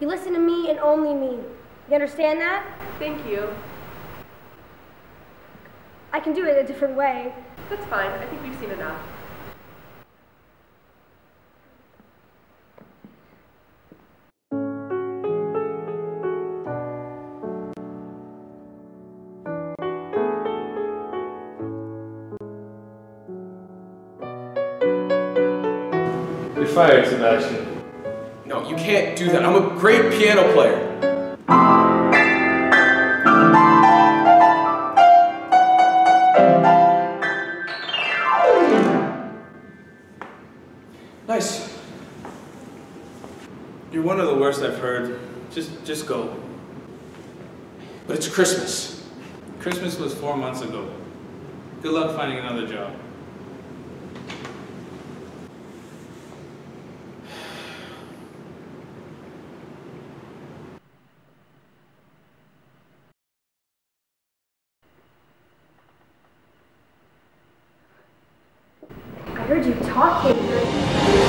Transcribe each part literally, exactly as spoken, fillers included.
You listen to me and only me. You understand that? Thank you. I can do it a different way. That's fine. I think we've seen enough. You're fired, Sebastian. No, you can't do that. I'm a great piano player. Nice. You're one of the worst I've heard. Just, just go. But it's Christmas. Christmas was four months ago. Good luck finding another job. I heard you talking.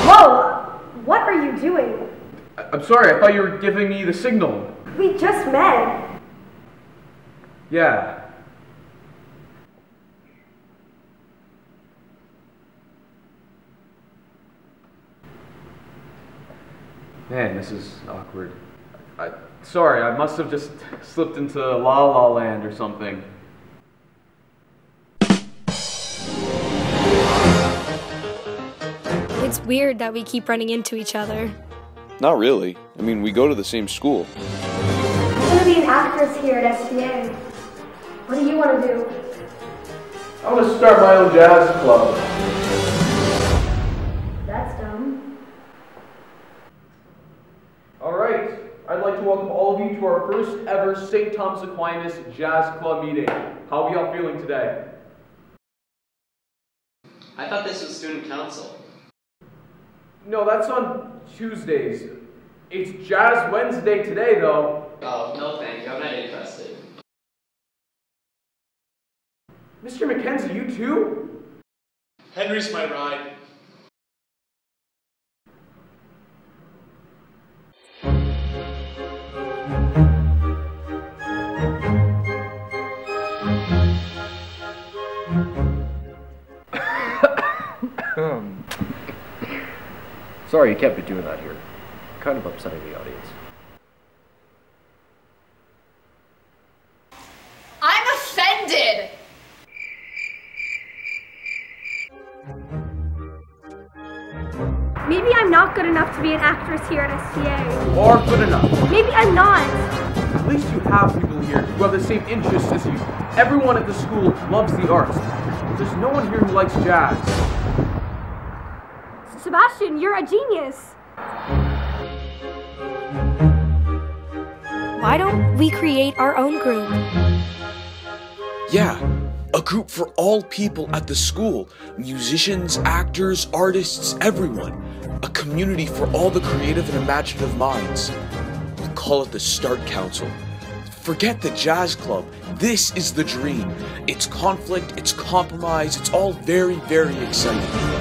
Whoa! What are you doing? I'm sorry, I thought you were giving me the signal. We just met. Yeah. Man, this is awkward. I, sorry, I must have just slipped into La La Land or something. It's weird that we keep running into each other. Not really. I mean, we go to the same school. I'm gonna be an actress here at S T A. What do you want to do? I want to start my own jazz club. That's dumb. Alright, I'd like to welcome all of you to our first ever Saint Thomas Aquinas Jazz Club meeting. How are y'all feeling today? I thought this was student council. No, that's on Tuesdays. It's Jazz Wednesday today, though. Oh, no thank you. I'm not interested. Mister McKenzie, you too? Henry's my ride. Sorry, you can't be doing that here. Kind of upsetting the audience. I'm offended! Maybe I'm not good enough to be an actress here at S T A. Or good enough. Maybe I'm not. At least you have people here who have the same interests as you. Everyone at the school loves the arts. There's no one here who likes jazz. Sebastian, you're a genius! Why don't we create our own group? Yeah, a group for all people at the school. Musicians, actors, artists, everyone. A community for all the creative and imaginative minds. We'll call it the Start Council. Forget the jazz club. This is the dream. It's conflict, it's compromise, it's all very, very exciting.